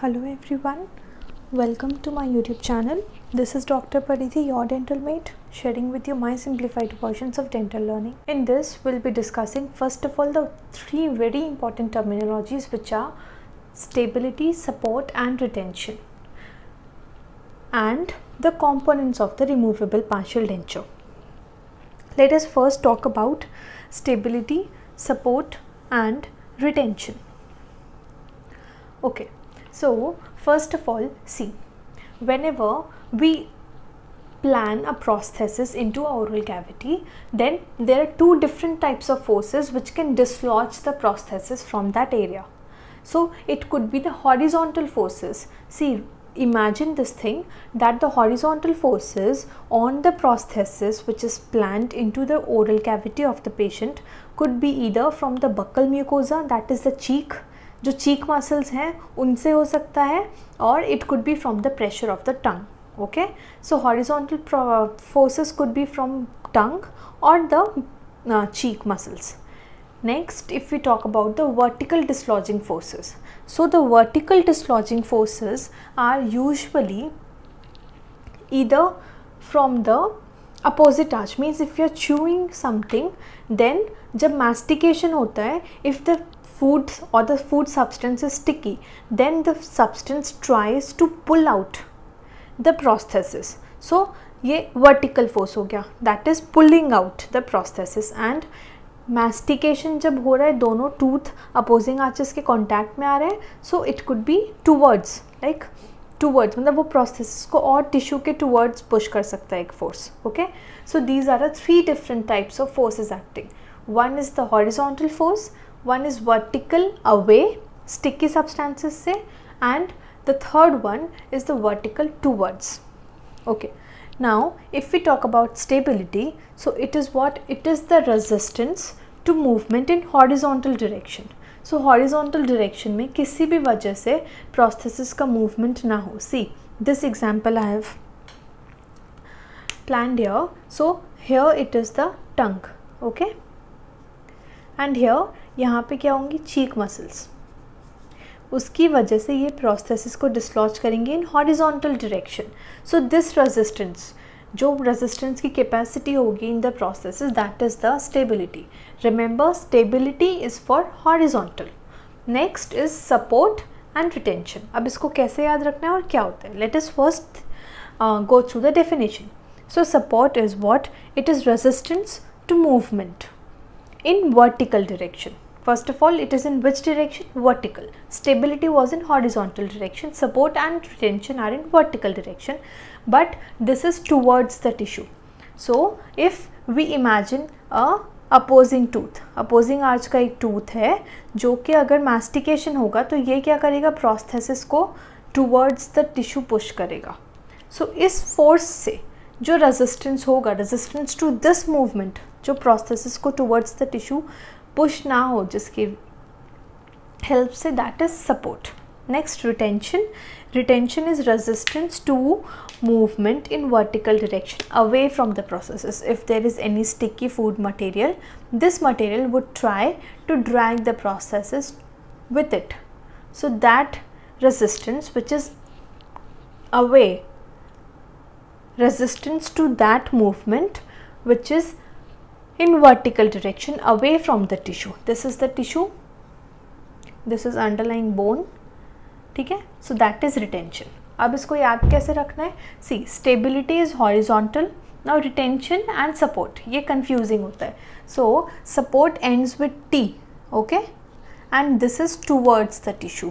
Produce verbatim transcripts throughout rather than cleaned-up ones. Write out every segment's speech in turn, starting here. Hello everyone, welcome to my YouTube channel. This is Dr Paridhi, your dental mate, sharing with you my simplified versions of dental learning. In this we'll be discussing first of all the three very important terminologies, which are stability, support and retention, and the components of the removable partial denture. Let us first talk about stability, support and retention. Okay, so first of all, see, whenever we plan a prosthesis into oral cavity, then there are two different types of forces which can dislodge the prosthesis from that area. So it could be the horizontal forces. See, imagine this thing, that the horizontal forces on the prosthesis which is planned into the oral cavity of the patient could be either from the buccal mucosa, that is the cheek, जो cheek muscles हैं उनसे हो सकता है, और it could be from the pressure of the tongue. Okay, so horizontal forces could be from tongue और the cheek muscles. Next, if we talk about the vertical dislodging forces, so the vertical dislodging forces are usually either from the opposite arch. Means if you are chewing something, then जब mastication होता है, if the food or the food substance is sticky, then the substance tries to pull out the prosthesis. So ये vertical force हो गया, that is pulling out the prosthesis. and mastication जब हो रहा है, दोनों tooth opposing arches के contact में आ रहे हैं, so it could be towards, like towards मतलब वो prosthesis को और tissue के towards push कर सकता है एक force. okay, so these are the three different types of forces acting. One is the horizontal force, one is vertical away, sticky substances से, and the third one is the vertical towards. Okay, now if we talk about stability, so it is what? It is the resistance to movement in horizontal direction. So horizontal direction में किसी भी वजह से prosthesis का movement ना हो. See this example I have planned here. So here it is the tongue, okay, and here यहाँ पे क्या होंगी? Cheek muscles. उसकी वजह से ये प्रोस्थेसिस को डिसलॉज करेंगे in horizontal direction. So this resistance, जो रेजिस्टेंस की कैपेसिटी होगी in the prosthesis, that is the stability. Remember, stability is for horizontal. Next is support and retention. अब इसको कैसे याद रखना है और क्या होता है, let us first go through the definition. So support is what? It is resistance to movement in vertical direction. First of all, it is in which direction? Vertical. Stability was in horizontal direction. Support and retention are in vertical direction, but this is towards the tissue. So if we imagine a opposing tooth, opposing arch का एक tooth है, जो कि अगर mastication होगा तो ये क्या करेगा? Prosthesis को towards the tissue push करेगा. So इस force से जो resistance होगा, resistance to this movement, जो prosthesis को towards the tissue पुश ना हो, जिसकी हेल्प से, that is support. Next, retention. Retention is resistance to movement in vertical direction away from the processes. If there is any sticky food material, this material would try to drag the processes with it. So that resistance which is away, resistance to that movement which is in vertical direction away from the tissue. This is the tissue, this is underlying bone, ठीक है. So that is retention. अब इसको याद कैसे रखना है? See, stability is horizontal. Now retention and support, ये confusing होता है. So support ends with T, okay, and this is towards the tissue.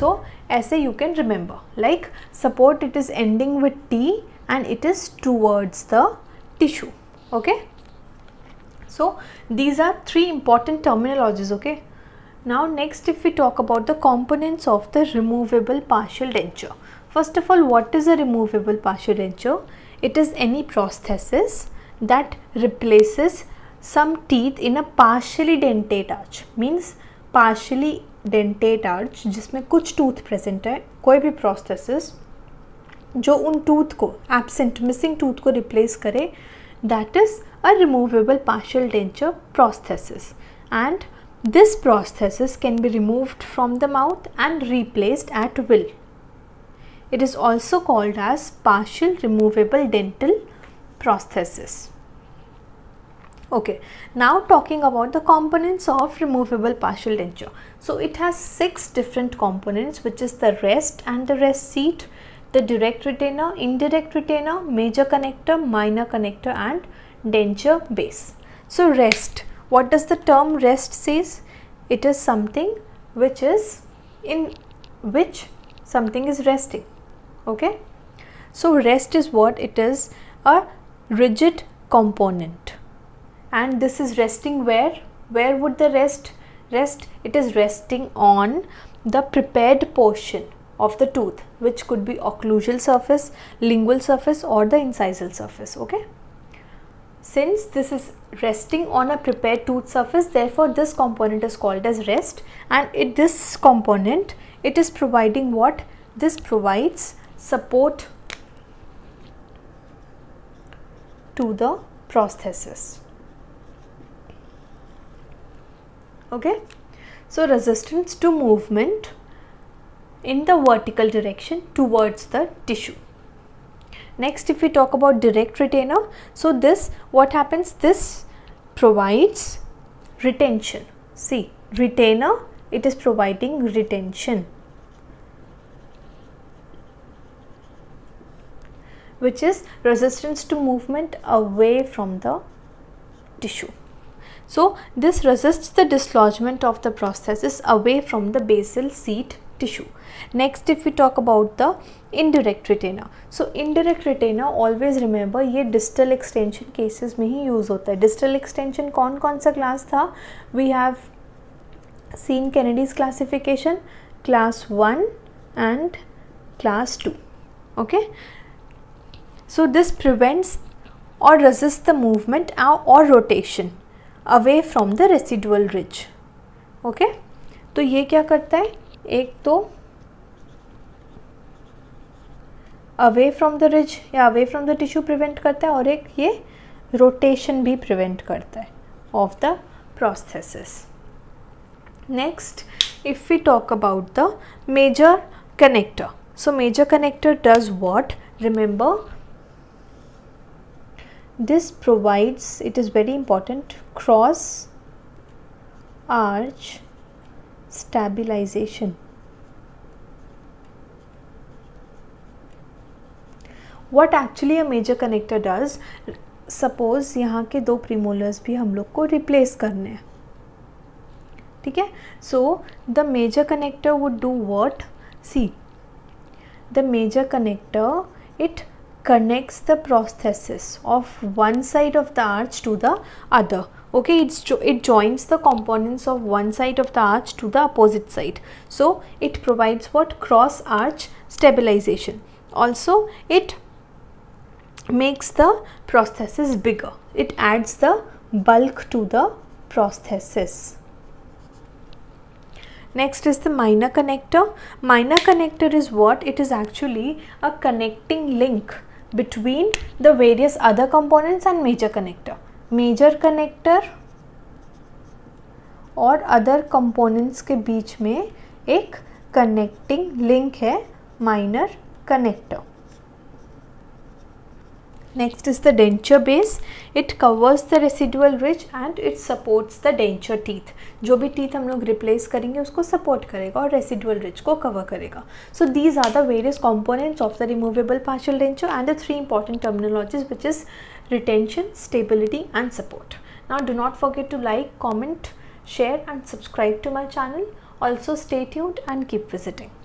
So ऐसे you can remember, like support it is ending with T and it is towards the tissue, okay. So these are three important terminologies. Okay, now next, if we talk about the components of the removable partial denture. First of all, what is a removable partial denture? It is any prosthesis that replaces some teeth in a partially dentate arch. Means partially dentate arch जिसमें कुछ tooth present है, कोई भी prosthesis जो उन tooth को, absent missing tooth को replace करे, that is a removable partial denture prosthesis. and This prosthesis can be removed from the mouth and replaced at will. It is also called as partial removable dental prosthesis. Okay, now talking about the components of removable partial denture. So it has six different components, which is the rest and the rest seat, the direct retainer, indirect retainer, major connector, minor connector and denture base. So rest, what does the term rest says? It is something which is in which something is resting. Okay, so rest is what? It is a rigid component. And this is resting where? Where would the rest rest? It is resting on the prepared portion of the tooth, which could be occlusal surface, lingual surface or the incisal surface. Okay. Since this is resting on a prepared tooth surface, therefore this component is called as rest, and it, this component, it is providing what? This provides support to the prosthesis. Okay, so resistance to movement in the vertical direction towards the tissue. Next, if we talk about direct retainer, so this, what happens? This provides retention. See, retainer, it is providing retention, which is resistance to movement away from the tissue. So this resists the dislodgement of the prosthesis away from the basal seat tissue. Next, if we talk about the indirect retainer, so indirect retainer, always remember, ये distal extension cases में ही use होता है. Distal extension कौन कौन सा class था? We have seen Kennedy's classification, class one and class two. Okay, so this prevents or resists the movement or rotation away from the residual ridge. Okay, तो ये क्या करता है? एक तो away from the ridge या away from the tissue prevent करता है, और एक ये rotation भी prevent करता है of the prosthesis. Next, if we talk about the major connector, so major connector does what? Remember, this provides, it is very important, cross arch stabilization. What actually a major connector does? Suppose यहाँ के दो premolars भी हम लोग को replace करने हैं, ठीक है? So the major connector would do what? See, the major connector, it connects the prosthesis of one side of the arch to the other. Okay, it's jo it joins the components of one side of the arch to the opposite side. So it provides what? Cross arch stabilization. Also, it makes the prosthesis bigger. It adds the bulk to the prosthesis. Next is the minor connector. Minor connector is what? It is actually a connecting link between the various other components and major connector. Major connector और other components के बीच में एक connecting link है minor connector. Next is the denture base. It covers the residual ridge and it supports the denture teeth. जो भी teeth हम लोग replace करेंगे उसको support करेगा और residual ridge को cover करेगा. So these are the various components of the removable partial denture and the three important terminologies, which is retention, stability and support. Now do not forget to like, comment, share and subscribe to my channel. Also stay tuned and keep visiting.